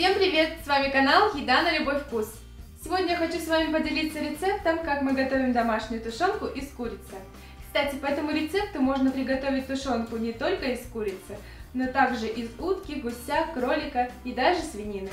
Всем привет! С вами канал Еда на любой вкус. Сегодня я хочу с вами поделиться рецептом, как мы готовим домашнюю тушенку из курицы. Кстати, по этому рецепту можно приготовить тушенку не только из курицы, но также из утки, гуся, кролика и даже свинины.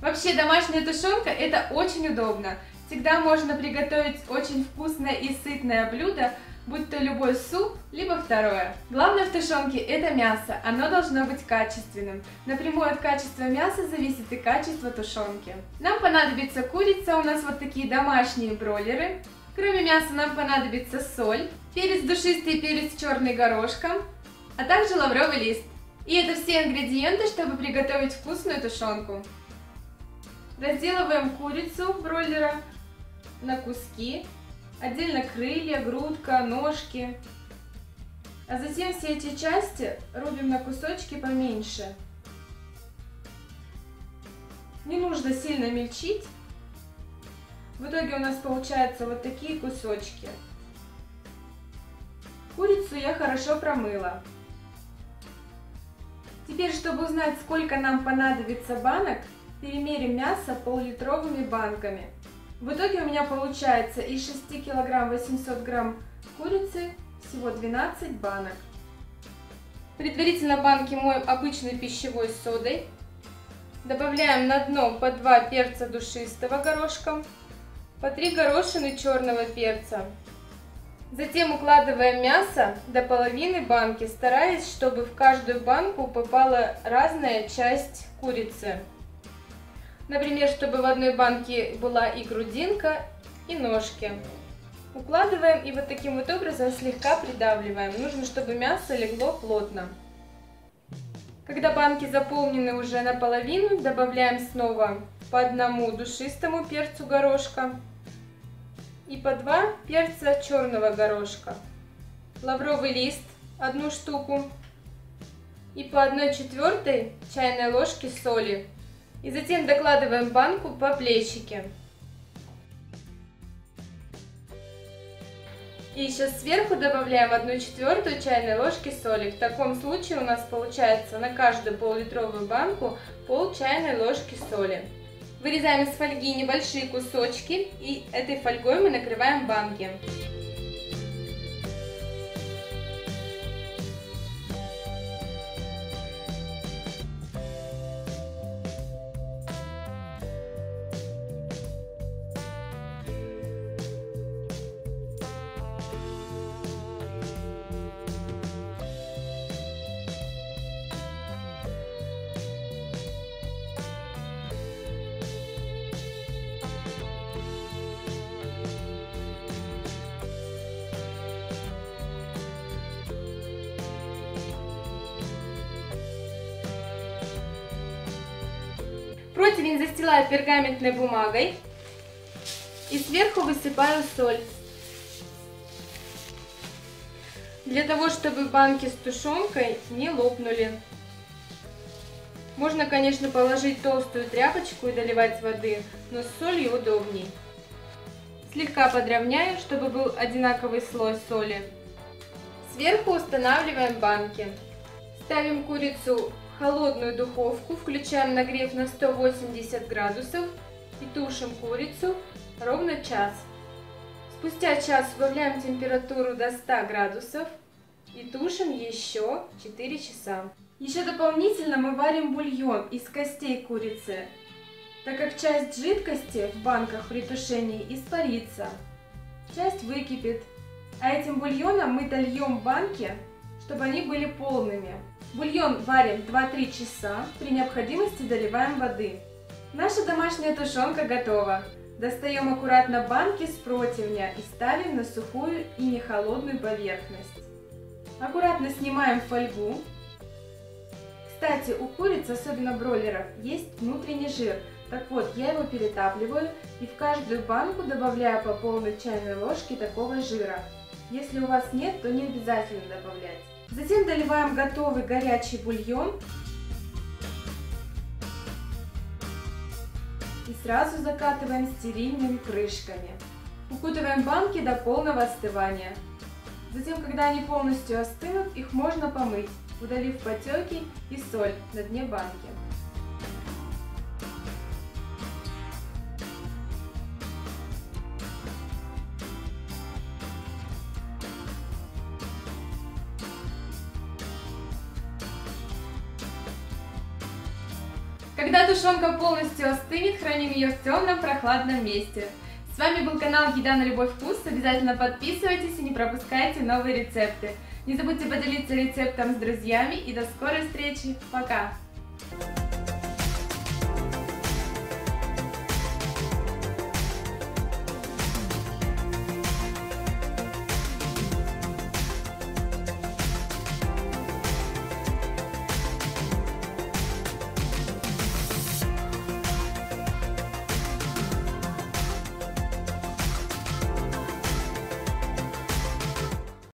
Вообще домашняя тушенка это очень удобно. Всегда можно приготовить очень вкусное и сытное блюдо, будь то любой суп, либо второе. Главное в тушенке это мясо, оно должно быть качественным. Напрямую от качества мяса зависит и качество тушенки. Нам понадобится курица, у нас вот такие домашние бройлеры. Кроме мяса нам понадобится соль, перец душистый и перец черный горошком, а также лавровый лист. И это все ингредиенты, чтобы приготовить вкусную тушенку. Разделываем курицу бройлера на куски, отдельно крылья, грудка, ножки. А затем все эти части рубим на кусочки поменьше. Не нужно сильно мельчить. В итоге у нас получаются вот такие кусочки. Курицу я хорошо промыла. Теперь, чтобы узнать, сколько нам понадобится банок, перемерим мясо пол-литровыми банками. В итоге у меня получается из 6 кг 800 грамм курицы всего 12 банок. Предварительно банки моем обычной пищевой содой. Добавляем на дно по 2 перца душистого горошком, по 3 горошины черного перца. Затем укладываем мясо до половины банки, стараясь, чтобы в каждую банку попала разная часть курицы. Например, чтобы в одной банке была и грудинка, и ножки. Укладываем и вот таким вот образом слегка придавливаем. Нужно, чтобы мясо легло плотно. Когда банки заполнены уже наполовину, добавляем снова по 1 душистому перцу горошка и по 2 перца черного горошка. Лавровый лист 1 штуку и по 1/4 чайной ложки соли. И затем докладываем банку по плечике. И еще сверху добавляем 1/4 чайной ложки соли. В таком случае у нас получается на каждую пол-литровую банку пол чайной ложки соли. Вырезаем из фольги небольшие кусочки и этой фольгой мы накрываем банки. Противень застилаю пергаментной бумагой и сверху высыпаю соль. Для того, чтобы банки с тушенкой не лопнули. Можно, конечно, положить толстую тряпочку и доливать воды, но с солью удобней. Слегка подровняю, чтобы был одинаковый слой соли. Сверху устанавливаем банки. Ставим курицу в холодную духовку, включаем нагрев на 180 градусов и тушим курицу ровно час. Спустя час убавляем температуру до 100 градусов и тушим еще 4 часа. Еще дополнительно мы варим бульон из костей курицы, так как часть жидкости в банках при тушении испарится, часть выкипит, а этим бульоном мы дольем банки, чтобы они были полными. Бульон варим 2-3 часа, при необходимости доливаем воды. Наша домашняя тушенка готова. Достаем аккуратно банки с противня и ставим на сухую и не холодную поверхность. Аккуратно снимаем фольгу. Кстати, у куриц, особенно бройлеров, есть внутренний жир. Так вот, я его перетапливаю и в каждую банку добавляю по полной чайной ложке такого жира. Если у вас нет, то не обязательно добавлять. Затем доливаем готовый горячий бульон и сразу закатываем стерильными крышками. Укутываем банки до полного остывания. Затем, когда они полностью остынут, их можно помыть, удалив потеки и соль на дне банки. Когда тушенка полностью остынет, храним ее в темном прохладном месте. С вами был канал Еда на любой вкус. Обязательно подписывайтесь и не пропускайте новые рецепты. Не забудьте поделиться рецептом с друзьями и до скорой встречи. Пока!